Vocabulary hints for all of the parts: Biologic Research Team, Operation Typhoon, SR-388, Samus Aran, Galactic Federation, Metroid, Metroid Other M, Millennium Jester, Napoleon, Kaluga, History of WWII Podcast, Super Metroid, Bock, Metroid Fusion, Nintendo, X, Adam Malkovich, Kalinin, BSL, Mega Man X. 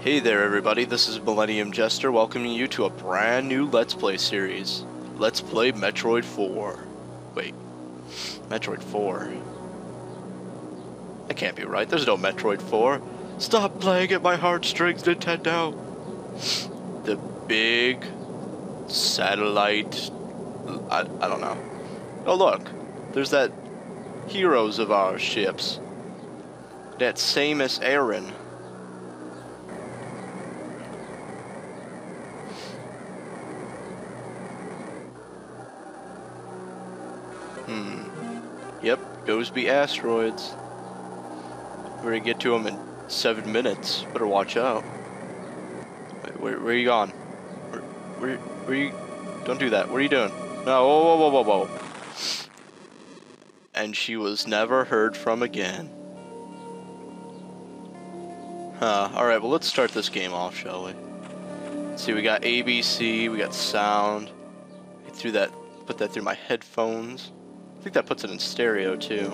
Hey there everybody, this is Millennium Jester welcoming you to a brand new Let's Play series. Let's play Metroid 4. Wait, Metroid 4? That can't be right, there's no Metroid 4. Stop playing at my heartstrings, Nintendo! The big satellite... I don't know. Oh look, there's that heroes of our ships. That Samus Aran. Yep, goes be asteroids. We're gonna get to them in 7 minutes. Better watch out. Wait, where are you gone? Where you? Don't do that. What are you doing? No, whoa, whoa, whoa, whoa, whoa. And she was never heard from again. Huh. All right. Well, let's start this game off, shall we? Let's see, we got ABC. We got sound. Get through that. Put that through my headphones. I think that puts it in stereo too.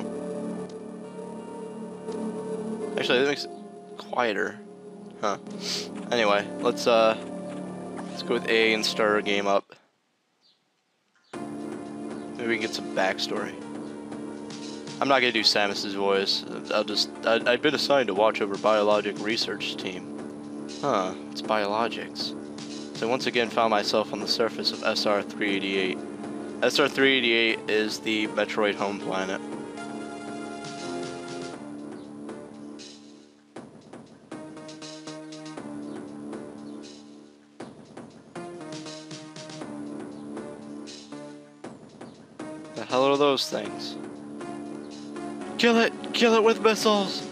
Actually, that makes it quieter. Huh. Anyway, let's go with A and start our game up. Maybe we can get some backstory. I'm not gonna do Samus's voice. I've been assigned to watch over Biologic Research Team. Huh, it's biologics. So I once again found myself on the surface of SR-388. SR-388 is the Metroid home planet. The hell are those things? Kill it with missiles.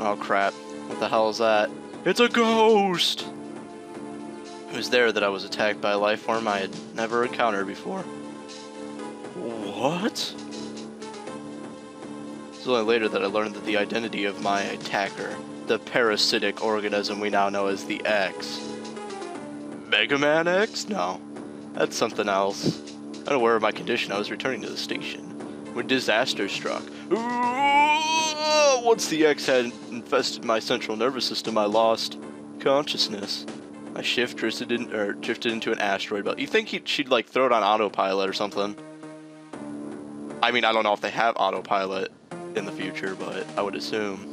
Oh crap, what the hell is that? It's a ghost! It was there that I was attacked by a life form I had never encountered before. What? It was only later that I learned that the identity of my attacker, the parasitic organism we now know as the X. Mega Man X? No. That's something else. Unaware of my condition, I was returning to the station when disaster struck. Once the X had infested my central nervous system, I lost consciousness. My ship drifted into an asteroid belt. You think she'd like throw it on autopilot or something? I mean, I don't know if they have autopilot in the future, but I would assume.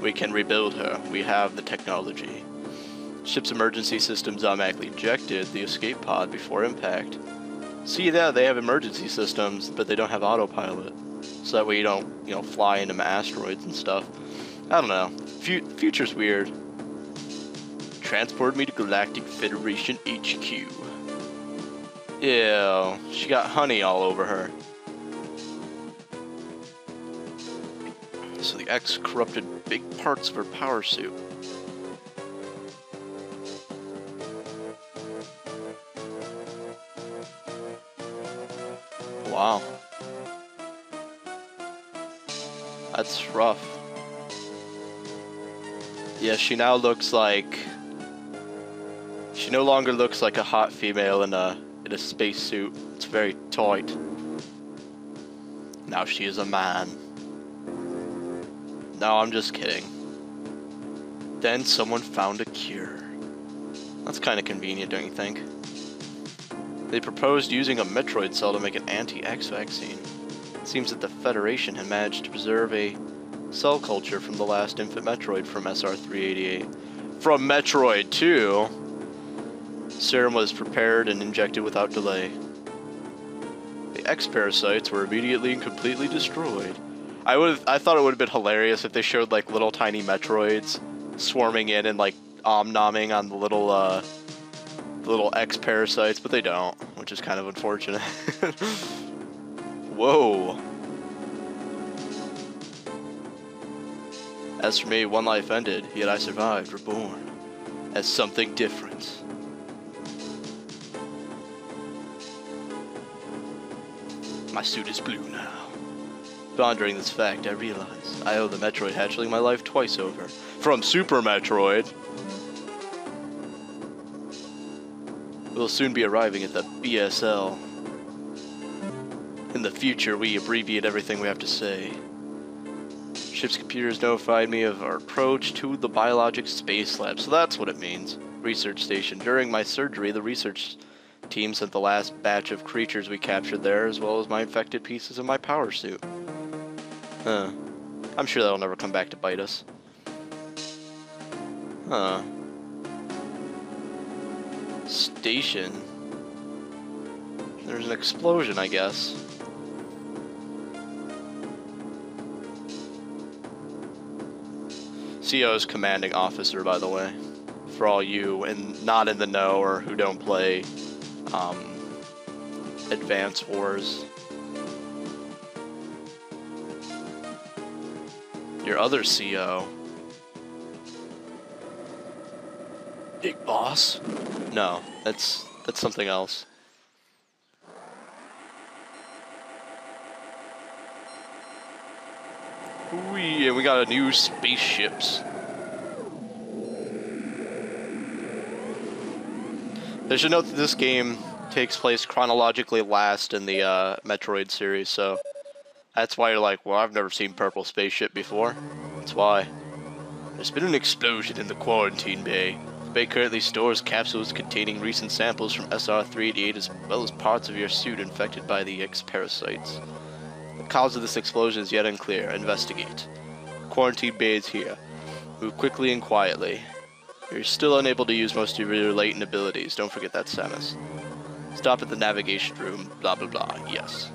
We can rebuild her. We have the technology. Ship's emergency systems automatically ejected the escape pod before impact. See that they have emergency systems, but they don't have autopilot. So that way you don't, you know, fly into asteroids and stuff. I don't know. Future's weird. Transport me to Galactic Federation HQ. Ew. She got honey all over her. So the X corrupted big parts of her power suit. Wow. That's rough. Yeah, she now looks like... She no longer looks like a hot female in a spacesuit. It's very tight. Now she is a man. No, I'm just kidding. Then someone found a cure. That's kind of convenient, don't you think? They proposed using a Metroid cell to make an anti-X vaccine. It seems that the Federation had managed to preserve a cell culture from the last infant Metroid from SR-388. From Metroid 2, serum was prepared and injected without delay. The X-parasites were immediately and completely destroyed. I thought it would have been hilarious if they showed like little tiny Metroids swarming in and like om-nomming on the little X-parasites, but they don't, which is kind of unfortunate. Whoa. As for me, one life ended, yet I survived, reborn as something different. My suit is blue now. Pondering this fact, I realize I owe the Metroid hatchling my life twice over. From Super Metroid! We'll soon be arriving at the BSL. In the future, we abbreviate everything we have to say. Ship's computers notified me of our approach to the Biologic Space Lab. So that's what it means. Research station. During my surgery, the research team sent the last batch of creatures we captured there, as well as my infected pieces in my power suit. Huh. I'm sure that'll never come back to bite us. Huh. Station. There's an explosion, I guess. CO's commanding officer, by the way. For all you and not in the know or who don't play Advance Wars. Your other CO. Big boss? No, that's something else. Whee, and we got a new spaceships. I should note that this game takes place chronologically last in the Metroid series, so that's why you're like, well, I've never seen purple spaceship before. That's why. There's been an explosion in the quarantine bay. The bay currently stores capsules containing recent samples from SR-388 as well as parts of your suit infected by the X parasites. The cause of this explosion is yet unclear. Investigate. Quarantine bay is here. Move quickly and quietly. You're still unable to use most of your latent abilities. Don't forget that, Samus. Stop at the navigation room. Blah, blah, blah. Yes.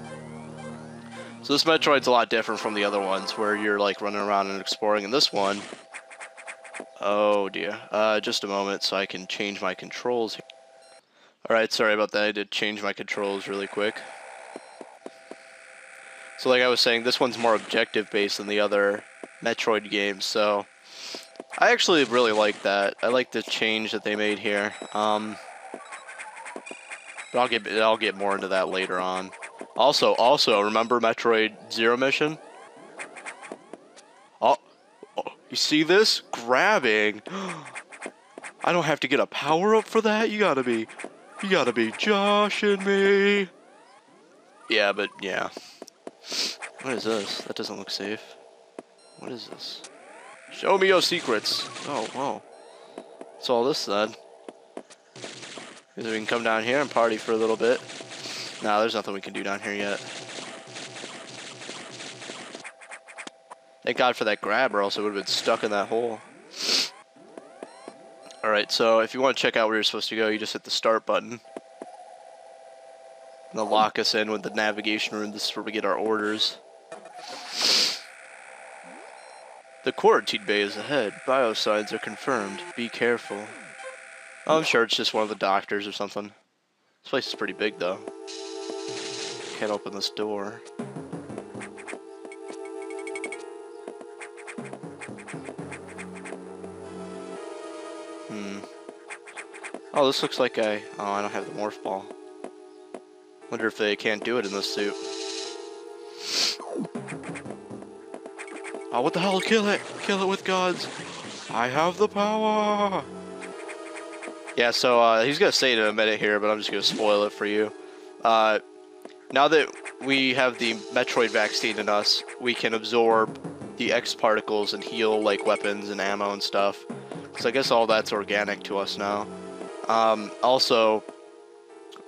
So this Metroid's a lot different from the other ones where you're like running around and exploring. In this one... Oh dear. Just a moment so I can change my controls here. Alright, sorry about that. I did change my controls really quick. So like I was saying, this one's more objective based than the other Metroid games, so... I actually really like that. I like the change that they made here. But I'll get more into that later on. Also, remember Metroid Zero Mission? Oh, you see this? Grabbing. I don't have to get a power up for that. You gotta be joshing me. Yeah, but yeah. What is this? That doesn't look safe. What is this? Show me your secrets. Oh, whoa. What's all this then? Because we can come down here and party for a little bit. Nah, there's nothing we can do down here yet. Thank God for that grab, or else it would have been stuck in that hole. Alright, so if you want to check out where you're supposed to go, you just hit the start button. And they'll lock us in with the navigation room. This is where we get our orders. The quarantine bay is ahead. Biosigns are confirmed. Be careful. Oh, I'm sure it's just one of the doctors or something. This place is pretty big, though. Can't open this door. Hmm. Oh, this looks like I... Oh, I don't have the morph ball. Wonder if they can't do it in this suit. Oh, what the hell? Kill it! Kill it with guns! I have the power! Yeah, so he's going to say it in a minute here, but I'm just going to spoil it for you. Now that we have the Metroid vaccine in us, we can absorb the X particles and heal, like, weapons and ammo and stuff. So I guess all that's organic to us now. Also,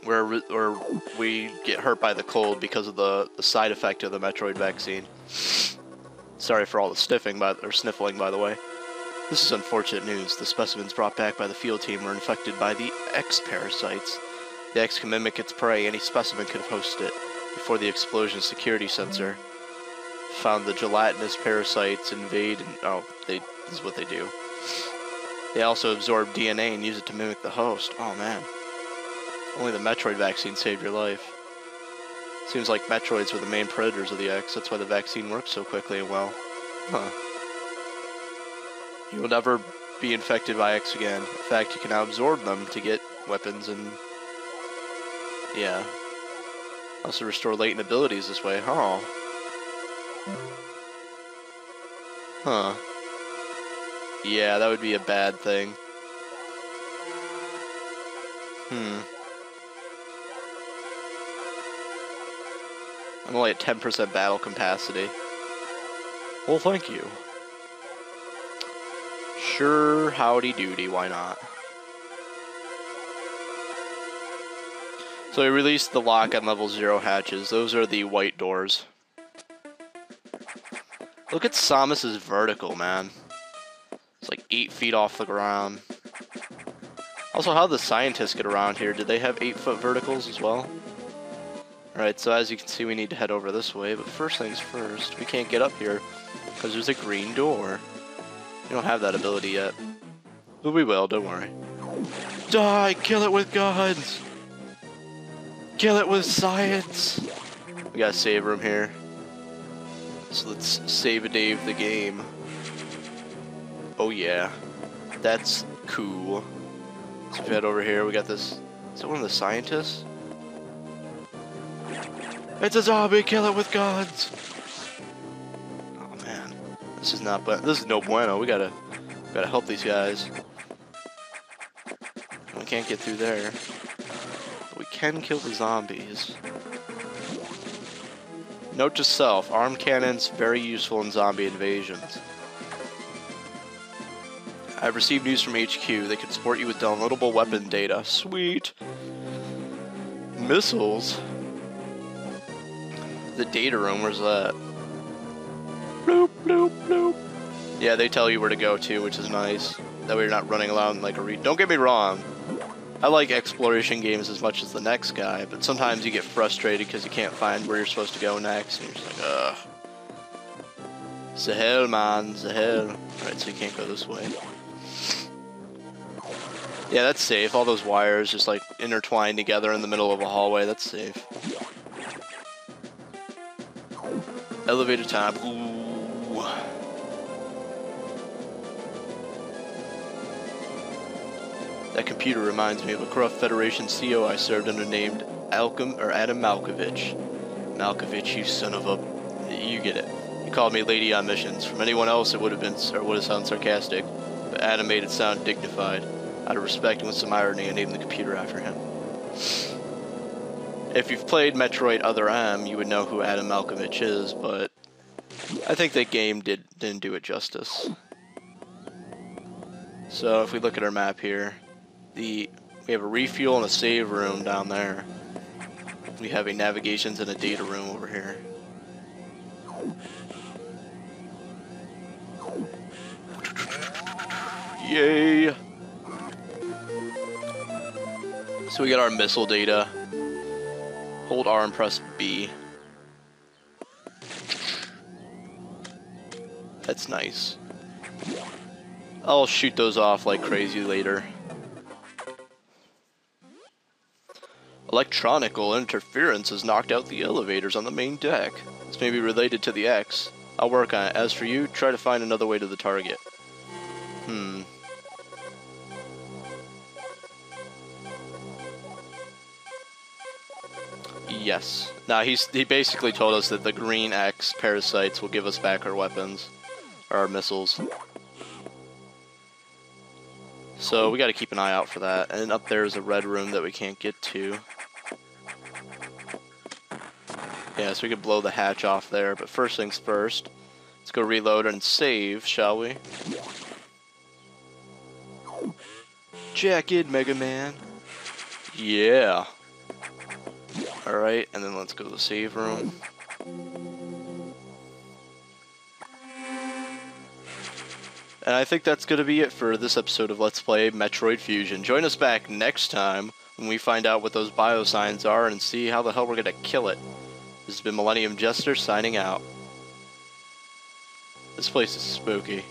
we get hurt by the cold because of the side effect of the Metroid vaccine. Sorry for all the sniffling, by the way. This is unfortunate news. The specimens brought back by the field team were infected by the X parasites. The X can mimic its prey. Any specimen could host it. Before the explosion, security sensor found the gelatinous parasites invade and... Oh, this is what they do. They also absorb DNA and use it to mimic the host. Oh, man. Only the Metroid vaccine saved your life. Seems like Metroids were the main predators of the X. That's why the vaccine works so quickly and well. Huh. You will never be infected by X again. In fact, you can now absorb them to get weapons and... Yeah. Also restore latent abilities this way. Huh. Huh. Yeah, that would be a bad thing. Hmm. I'm only at 10% battle capacity. Well, thank you. Sure, howdy doody, why not? So we released the lock on level 0 hatches. Those are the white doors. Look at Samus's vertical, man. It's like 8 feet off the ground. Also, how did the scientists get around here? Did they have 8-foot verticals as well? Alright, so as you can see, we need to head over this way, but first things first, we can't get up here because there's a green door. We don't have that ability yet. But we will, don't worry. Die! Kill it with guns! Kill it with science! We got a save room here. So let's save-a-dave the game. Oh yeah. That's cool. So if we head over here, we got this... Is that one of the scientists? It's a zombie! Kill it with guns! Oh man. This is not... This is no bueno. We gotta help these guys. We can't get through there. But we can kill the zombies. Note to self, arm cannons, very useful in zombie invasions. I've received news from HQ. They can support you with downloadable weapon data. Sweet! Missiles? The data room, where's that? Bloop, bloop, bloop. Yeah, they tell you where to go to, which is nice. That way you're not running around like a reed. Don't get me wrong. I like exploration games as much as the next guy, but sometimes you get frustrated because you can't find where you're supposed to go next, and you're just like, ugh. The hell, man, the hell. Alright, so you can't go this way. Yeah, that's safe. All those wires just, like, intertwined together in the middle of a hallway. That's safe. Elevator time. Ooh. That computer reminds me of a corrupt Federation CO I served under named Adam Malkovich. Malkovich, you son of a... You get it. He called me Lady on missions. From anyone else, it would have sounded sarcastic, but Adam made it sound dignified. Out of respect and with some irony, I named the computer after him. If you've played Metroid Other M, you would know who Adam Malkovich is, but I think that game didn't do it justice. So if we look at our map here, we have a refuel and a save room down there. We have a navigations and a data room over here. Yay! So we got our missile data. Hold R and press B. That's nice. I'll shoot those off like crazy later. Electronical interference has knocked out the elevators on the main deck. This may be related to the X. I'll work on it. As for you, try to find another way to the target. Hmm. Yes. Now he basically told us that the green X parasites will give us back our weapons, or our missiles. So we got to keep an eye out for that. And up there is a red room that we can't get to. Yeah, so we could blow the hatch off there. But first things first, let's go reload and save, shall we? Jack in, Mega Man. Yeah. Alright, and then let's go to the save room. And I think that's going to be it for this episode of Let's Play Metroid Fusion. Join us back next time when we find out what those biosigns are and see how the hell we're going to kill it. This has been Millennium Jester signing out. This place is spooky.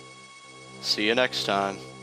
See you next time.